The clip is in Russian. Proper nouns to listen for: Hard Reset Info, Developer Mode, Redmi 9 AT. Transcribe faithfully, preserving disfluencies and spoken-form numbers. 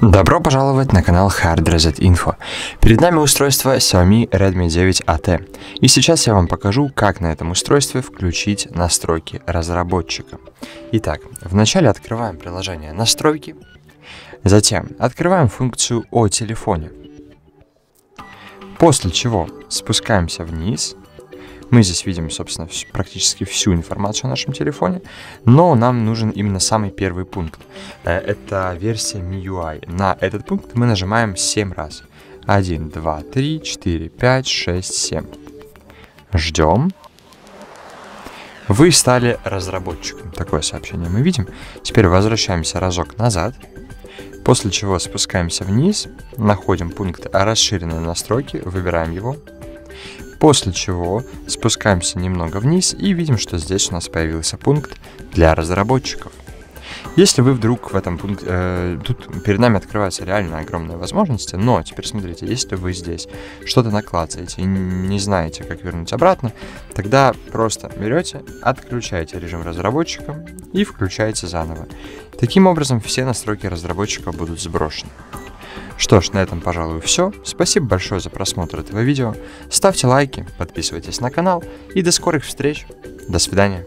Добро пожаловать на канал Hard Reset Info. Перед нами устройство Xiaomi Redmi девять эй ти. И сейчас я вам покажу, как на этом устройстве включить настройки разработчика. Итак, вначале открываем приложение «Настройки». Затем открываем функцию «О телефоне». После чего спускаемся вниз. Мы здесь видим, собственно, практически всю информацию о нашем телефоне, но нам нужен именно самый первый пункт. Это версия эм и ю ай. На этот пункт мы нажимаем семь раз. один, два, три, четыре, пять, шесть, семь. Ждем. Вы стали разработчиком. Такое сообщение мы видим. Теперь возвращаемся разок назад. После чего спускаемся вниз, находим пункт «Расширенные настройки», выбираем его. После чего спускаемся немного вниз и видим, что здесь у нас появился пункт для разработчиков. Если вы вдруг в этом пункте... Э, тут перед нами открываются реально огромные возможности, но теперь смотрите, если вы здесь что-то наклацаете и не знаете, как вернуть обратно, тогда просто берете, отключаете режим разработчика и включаете заново. Таким образом, все настройки разработчика будут сброшены. Что ж, на этом, пожалуй, все. Спасибо большое за просмотр этого видео. Ставьте лайки, подписывайтесь на канал и до скорых встреч. До свидания.